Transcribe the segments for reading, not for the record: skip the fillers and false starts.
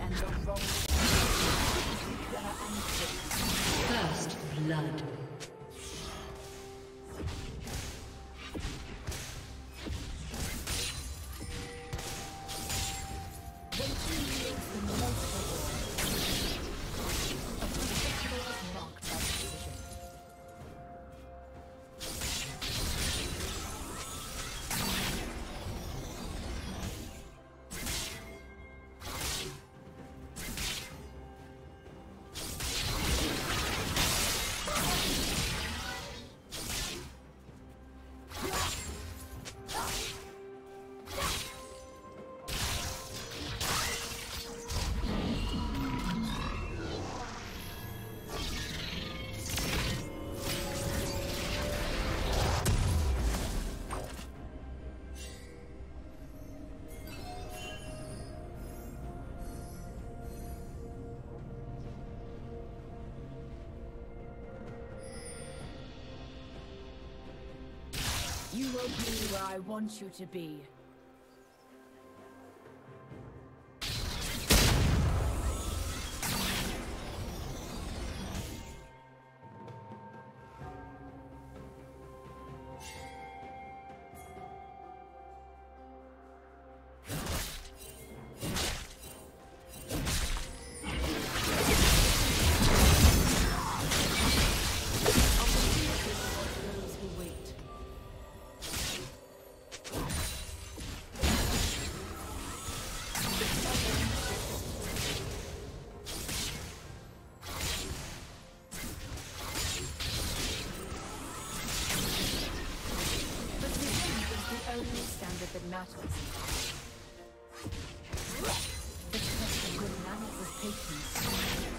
and the wrong first blood. You will be where I want you to be. That matters. The test of good manners is patience.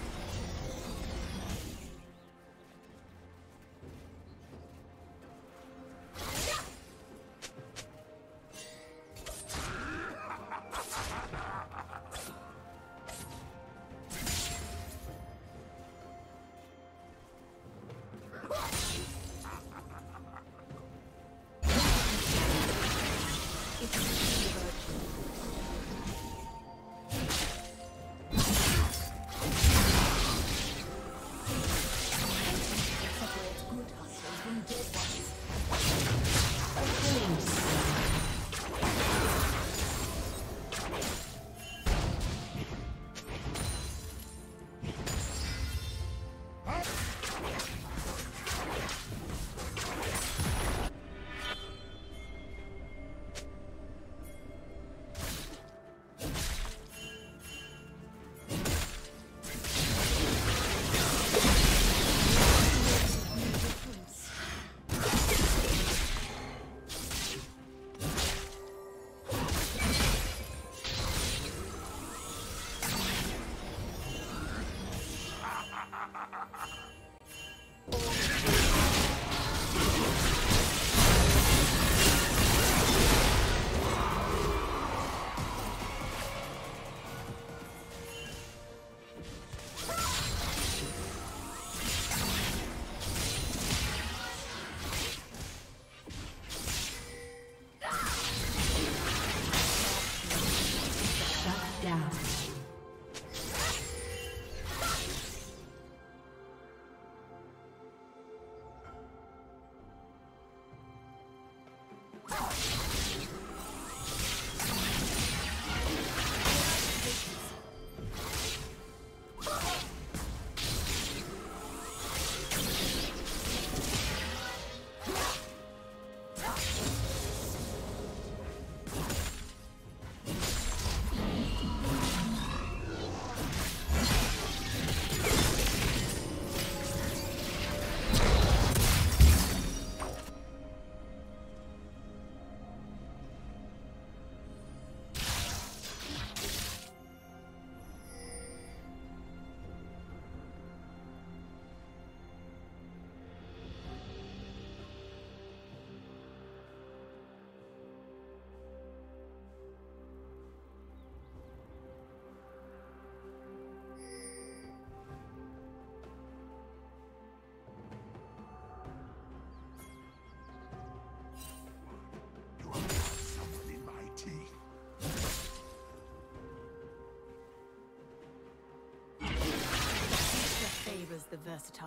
versatile.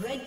Red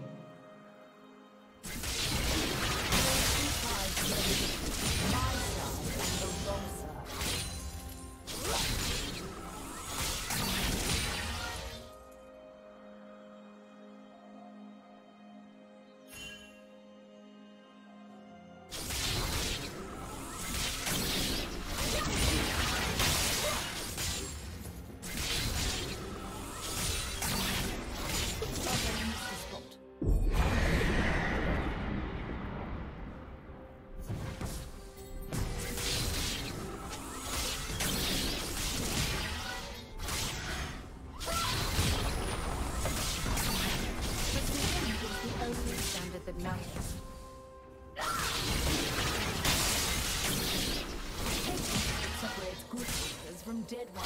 dead one.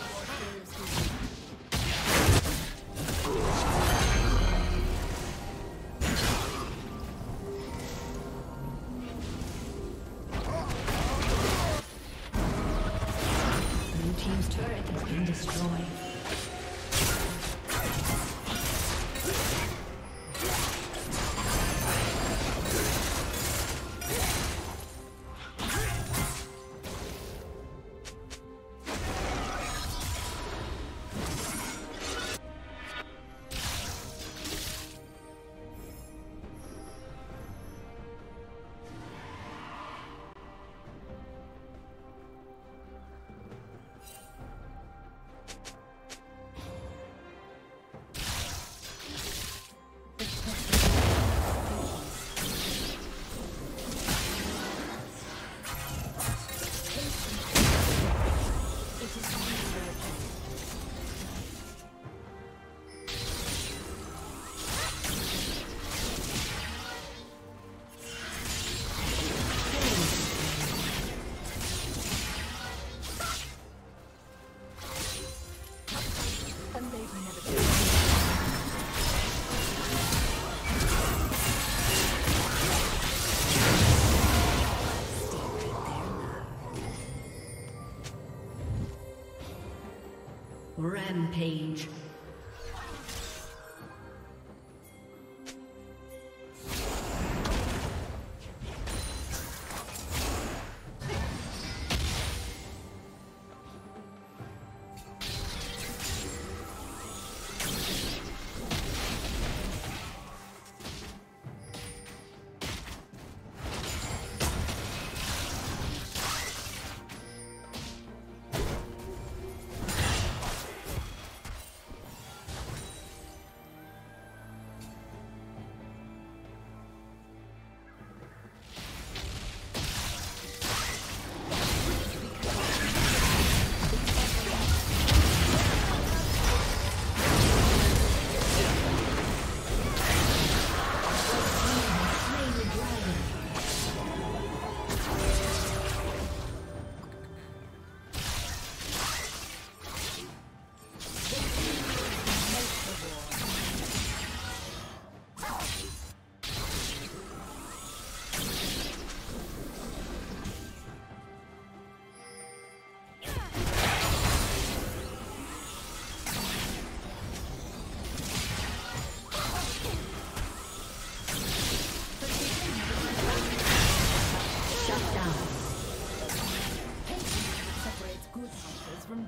Rampage.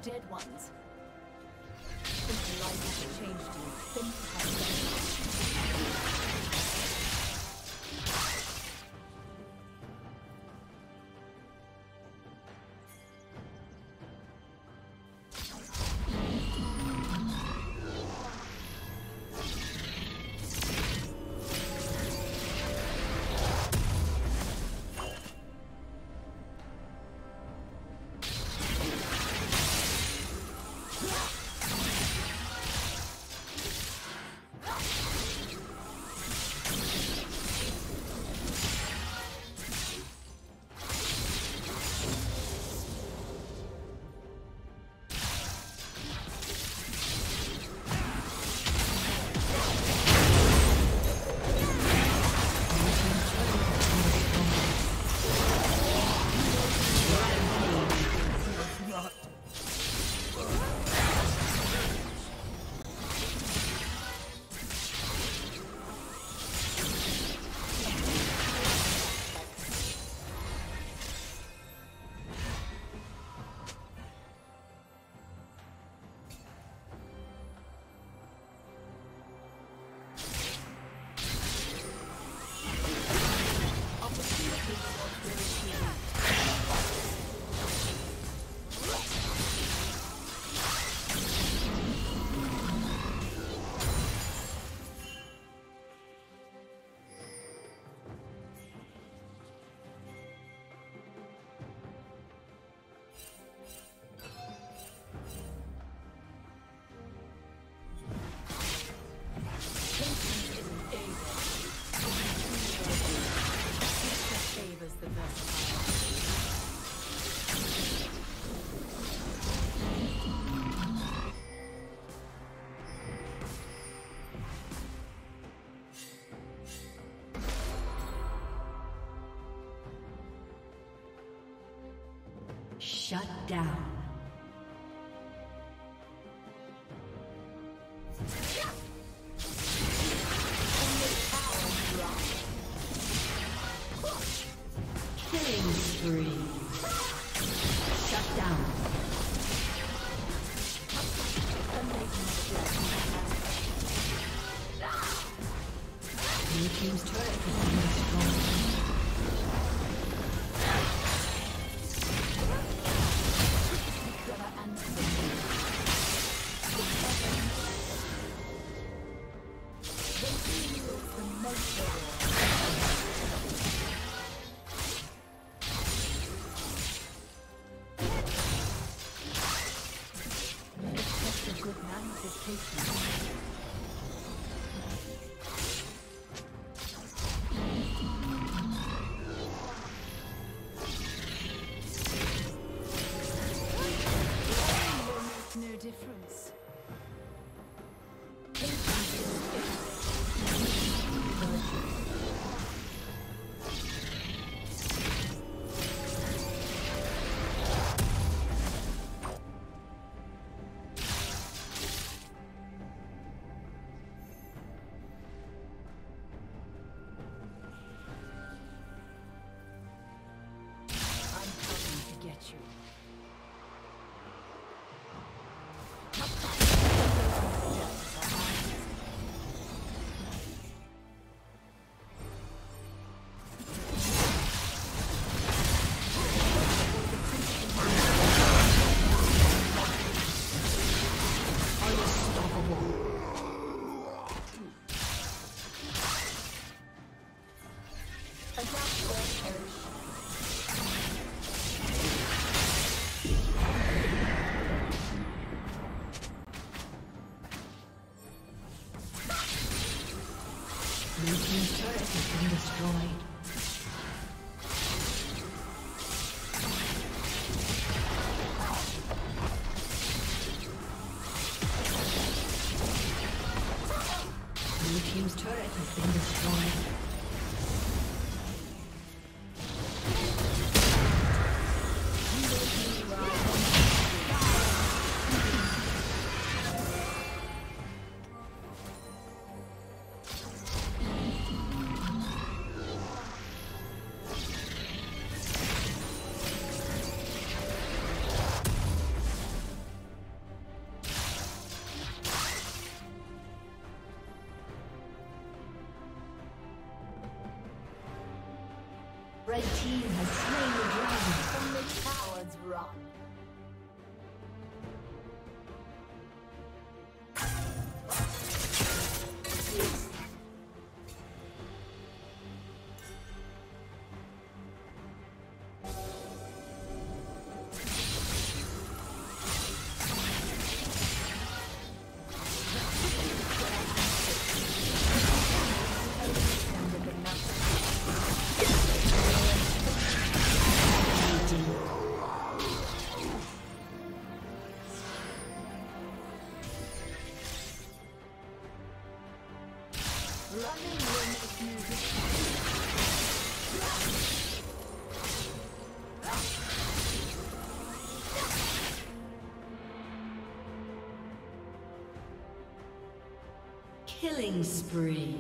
Dead ones. If your life has changed you, think Shut down. Killing spree. Shut down. Your team's turret has been destroyed. Red team has slain the dragon. From the cowards rock. Killing spree.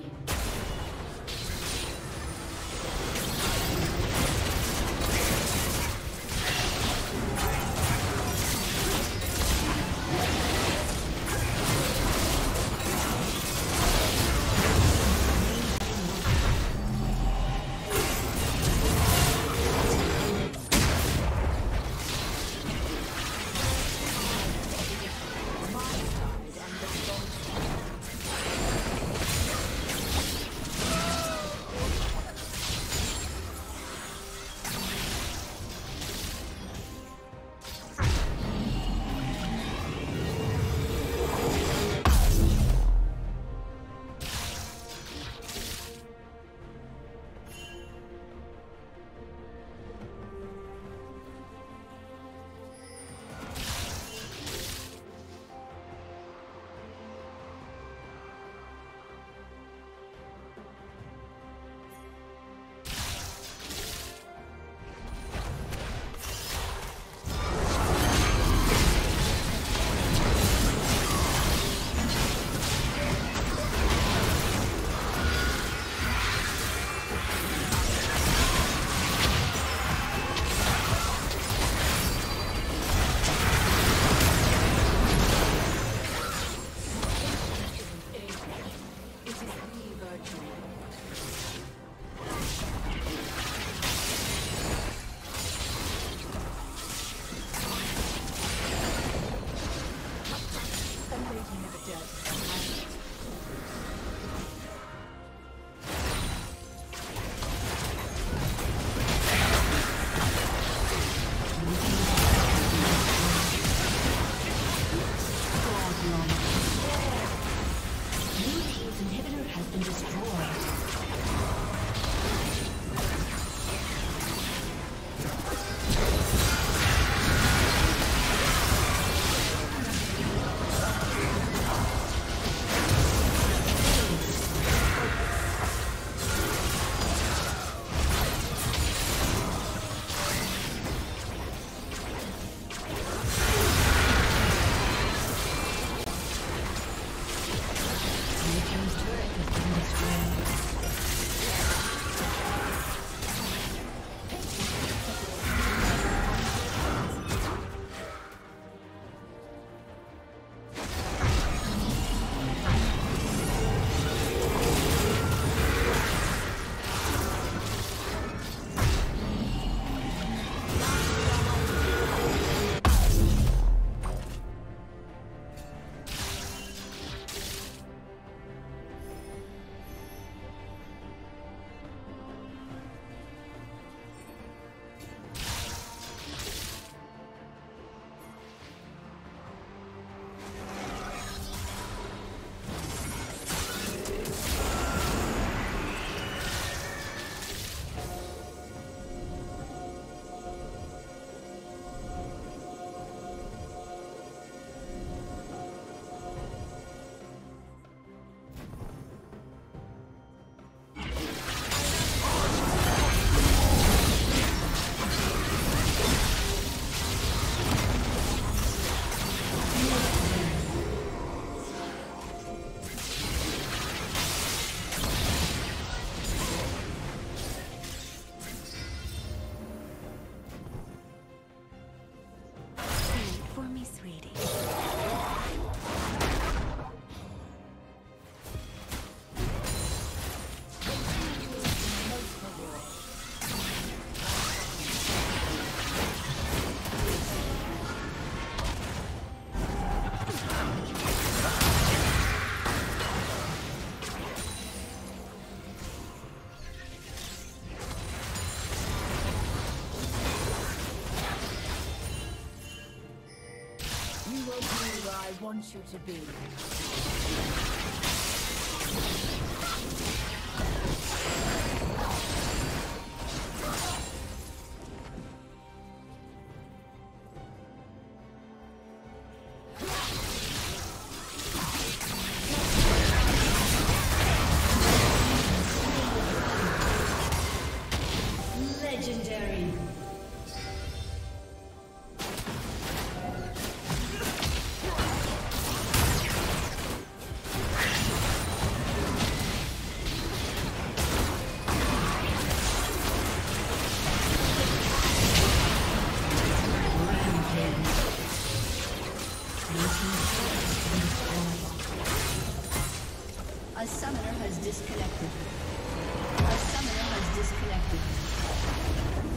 wants you to be. A summoner has disconnected. A summoner has disconnected.